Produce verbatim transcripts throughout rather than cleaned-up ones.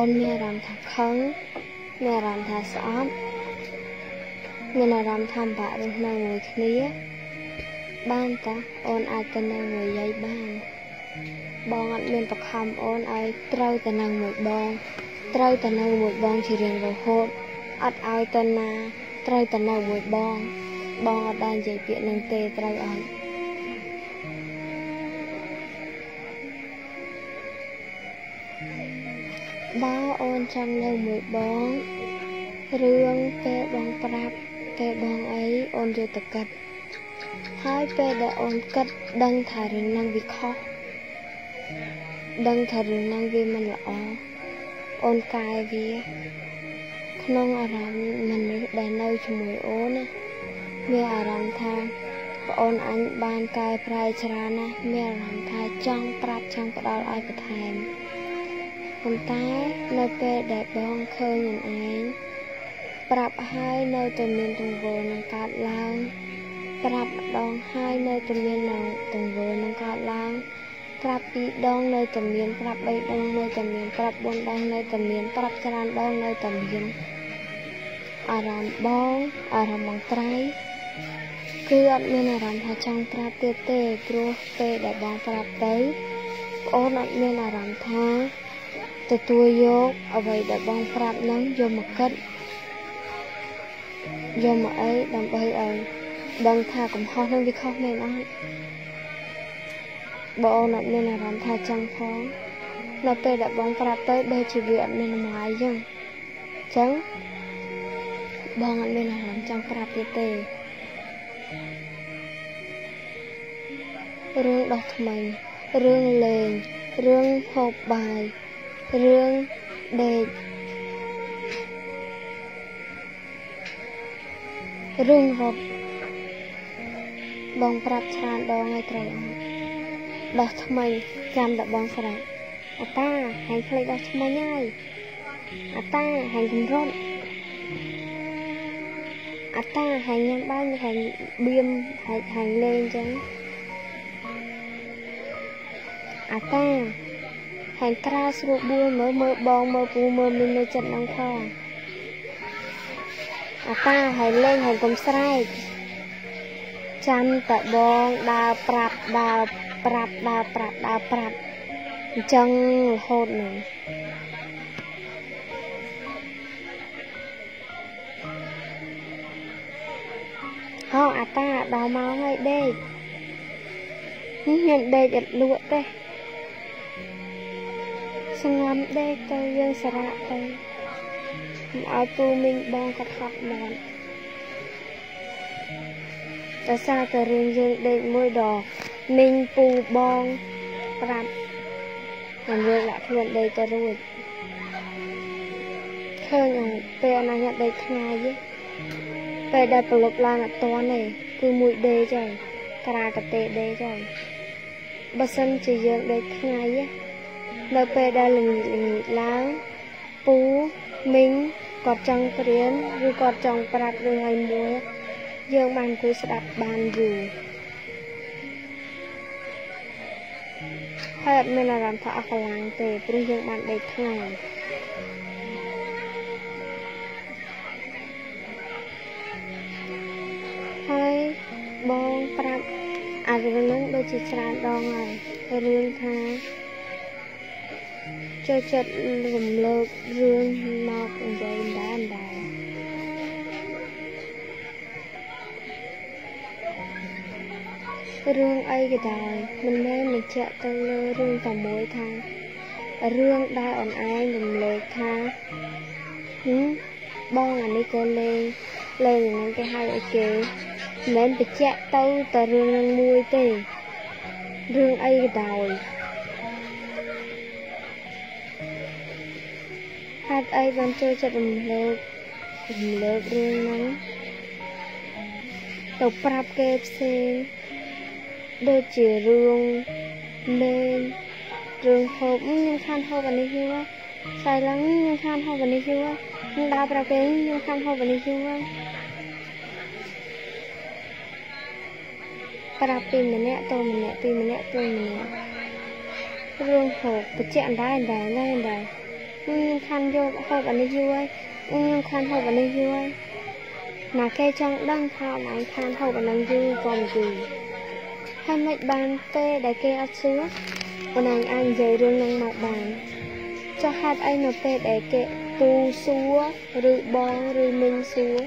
Con mẹ làm thằng khấn, mẹ làm thằng xóm, mẹ làm thằng bà được năng người khía. Ban ta, ôn ai tên năng người dây ban. Bọn anh mình bật hầm ôn ai trâu tên năng một bọn. Trâu tên năng một bọn chỉ riêng vào hôn. Ất ai tên na, trâu tên năng một bọn. Bọn anh đang dạy biện năng tê trâu ẩn. Bao ôn trăm năng một bọn. Rương phê bọn prap, phê bọn ấy ôn vô tập cật. Hai phê đã ôn cất đăng thả rừng năng vì khó. Đăng thả rừng năng vì mình là ó. Ôn cài vì nông ở rằm mình đã nâu cho mùi ôn á. Mẹ ở rằm thang và ôn anh ban cài prai chả nà. Mẹ ở rằm thang chong prap chong bắt đầu ai của thèm. Hôm tay nơi phê đã bóng khơi nhìn anh. Prap hai nơi tùm miền tùm vô nâng cát lang. Prap đong hai nơi tầm miên nồng tầm vừa nâng cao lang. Prap bị đong nơi tầm miên, prap bay đong nơi tầm miên, prap bốn đong nơi tầm miên, prap tràn đong nơi tầm miên. Ở rằm bong, ở rằm bằng trái. Cứ ẩn miên ở rằm thà trong prap tê tê, pro tê đã bong prap tới. Ôn ẩn miên ở rằm thà. Từ tuổi vô, ở vậy đã bong prap nắng vô một cách. Vô một ấy đồng bay ở. Đăng thà cũng khó hơn vì khó mềm ăn. Bộ nợ nên là rằm thà chẳng khó. Nó bê đã bóng phá tới bê chỉ viện nên là mái dân. Chẳng bộ nợ nên là rằm chẳng phá tê tê. Rương đọc mình, rương lền, rương hộp bài, rương đề. Rương hộp bong prap chan đo ngay trâu ăn đo thay chăm đo bong sờ à ta hành plei đo thay ngay à ta hành thùng rốt à ta hành nhang bay hành biêm hành hành lên chứ à ta hành tra sụp buông mơ mơ bong mơ buông mơ mình mơ chật năng kho à ta hành lên hành cùng sờ chăm tạ bong đào prap đào prap đào prap đào prap chân hột này họ à ta đào máu ngay đây nhận đây giật lụa đây xong lắm đây tôi dương sả đây ai tu mình bong cắt học mòn ta xa ta riêng riêng đây môi đỏ mình phù bong prap còn người lại thuyền đây ta rồi khơi nhàng pe này nhận đây khai chứ pe đây bờ lộc lan là to này cứ mũi đê trời cà cà tê đê trời bờ sân chỉ riêng đây khai chứ nơi pe đây lình lình láng phú mình cọt trăng phiến như cọt trăng prap rồi ngày mùa dương bàn cứ đặt bàn dù hết mình là làm thọ khả năng tề bây dương bàn đầy thang hơi bong prap à rồi nắng đôi chỉ tràn đo ngày riêng tha cho chật lùm lợp riêng mọc dây đá đá rương ấy cái đời mình nên mình chạy tới lơ rương cả mối tha rương đai ổn ai mình lệ tha hứ bong anh đi cô lên lên những cái hai cái kế nên bị chạy tới tới rương đang mui tê rương ấy cái đời hát ấy vẫn chơi chặt mình lơ mình lơ rương nắng đọc prap kẹp xe đôi chỉ rương lên rương hộp nhưng khăn hộp vào đây chưa sai lắng nhưng khăn hộp vào đây chưa nhưng đau vào cái nhưng khăn hộp vào đây chưa prap pin mình nẹt tôi mình nẹt pin mình nẹt tôi mình nẹt rương hộp bật chẹn đá đá đá đá nhưng khăn vô hộp ở nơi dưới nhưng khăn hộp ở nơi dưới mà kê trong đăng thao này khăn hộp ở nơi dưới còn gì hai mấy bàn tê đại kê ở xưa còn anh anh dễ rương năng mặt bàn cho hạt anh nó tê đại kê tu xua rư bó rư minh xua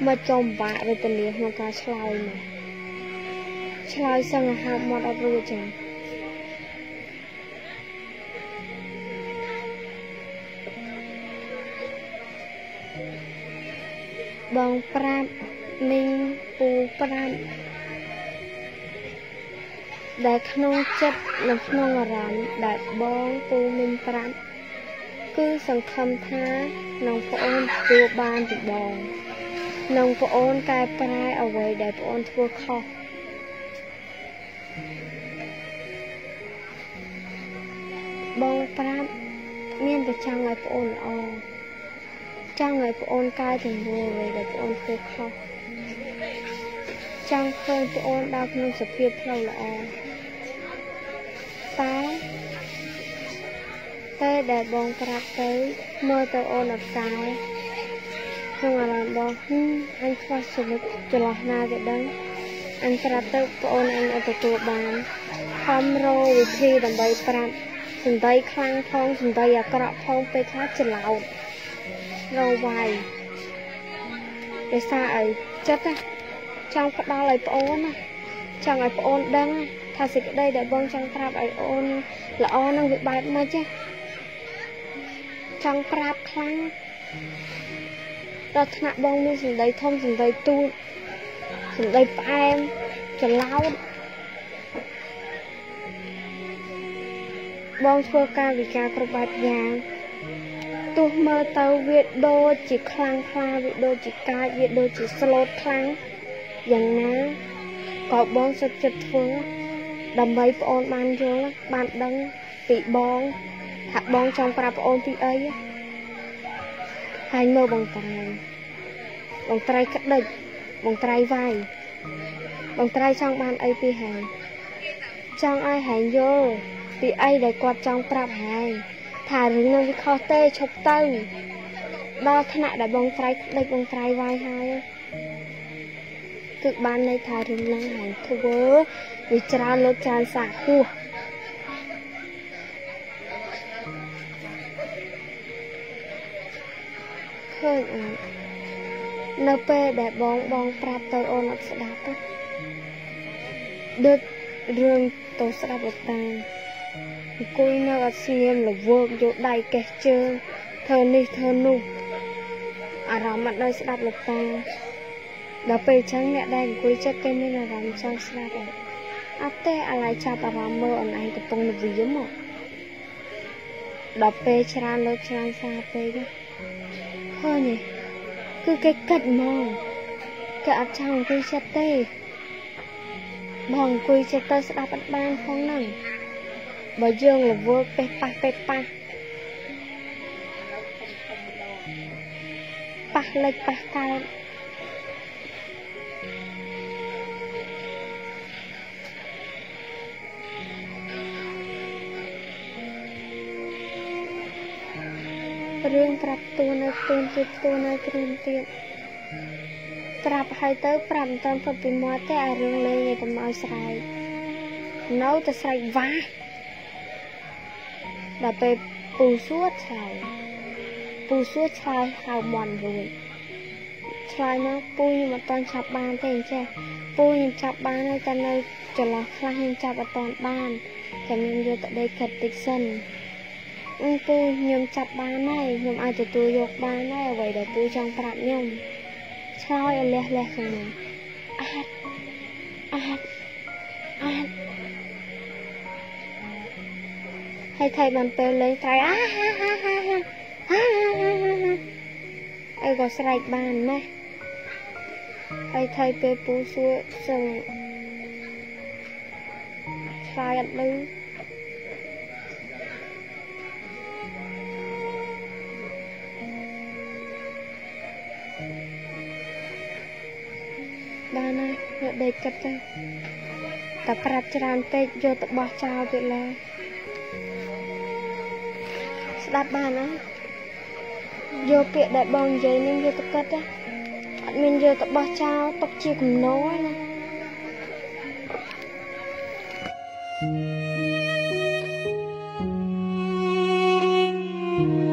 mà chồng vạ rồi tình liệt mà ta xài mà xài sang là hạt mọt ở rùa chẳng bong pram ninh pù pram đại khôn chất là khôn ở rắn đại bong pù minh pram cứ sẵn khâm tha nông phổ ôn vua ban thì bong nông phổ ôn cài prai ở về đại phổ ôn thua khó bong pram miên từ trang lại phổ ôn o trang người của ôn cai thì mua về để ôn khơi khóc trang khơi của ôn đau không sập phiêu theo là tái tê để bong prap tới mơ tới ôn là tái không là làm bong anh qua sụp từ lò na để đắng anh prap tới của ôn anh ở từ bàn khom rô vì thi đầm bay prap sừng tay khang phong sừng tay à cọ phong tê khát chật lậu rồi vài để xa ấy chất á trong phát đo lời ôn á chẳng ấy ôn đắng á thà xịt ở đây để bông trong pháp ấy ôn là ôn năng bị bạch mà chứ trong pháp khăn đó thạ bông như dừng đây thông dừng đây tu dừng đây bà em chờ lao bông phô ca vì ca cổ bạch vàng tôi mơ tàu Việt đô chỉ khang khoa Việt đô chỉ ca Việt đô chỉ slot khang dần ná có bóng sạch chật phương đầm bấy bọn bàn dương bàn đăng tị bóng hạ bóng trong bà bọn tị ấy hai mơ bằng tay bằng tay cắt địch bằng tay vai bằng tay trong bàn ấy tị hành trong ai hành vô tị ấy để quạt trong bà hành thả rừng nông khó tê chọc tàu đó thân ạ đã bông trái đây bông trái vai hai cực ban này thả rừng nông hành thua vì trả lột tràn xả khu khơi ảnh nâu bê để bông bông prap tàu ôn ạc sẽ đạp đứt rừng tổ sẽ đạp bậc tàn cúi nào ở xem là vợ vô đầy kẹt chơi thơ này thơ nụ à rắm mặt đây sẽ đạp lục tàng đó về trắng mẹ đây cúi chất kênh nên là rắm trong sẽ đạp ạ áp tê à lại chạp à rắm mơ ẩn anh tập tông được gì mà đó về tràn lô tràn xa về thôi nhỉ cứ cái cật mò cái áp chàng cúi chất tê bỏng cúi chất tê sẽ đạp bắt bàn phong nặng bà dương là vua pepa pepa pa lệch pa tay riêng trap tua nơi tua tuyệt tua nơi riêng tuyệt trap hai tới trap tam phật bị mua té ở riêng lên người ta mỏi sài nấu ta sài vá đã về bù suốt chài bù suốt chài hào mòn rồi chài nó bù nhưng mà toàn chạp bàn thế chứ bù nhưng chạp bàn hay ta nơi trở lại khăn nhưng chạp ở toàn bàn chẳng nên vô tại đây khật tịch sân ưng bù nhưng chạp bàn này nhưng ai từ tôi dọc bàn này ở vậy để bù trong phạm nhưng chài ở lẹ lẹ không này át át át hay thầy bàn bèo lấy trái á ha ha ha ha ha ha ha có sạch bàn này hay thầy bèo bố xua sừng trái ẩn lưu bàn này ngựa đầy cất ra tập rạp tràn tết vô tập bỏ trao tuyệt lời vô bịa đại bong giấy nên vô tập kết đấy, mình vô tập bao trao tập chi cùng nói nè. Thank you.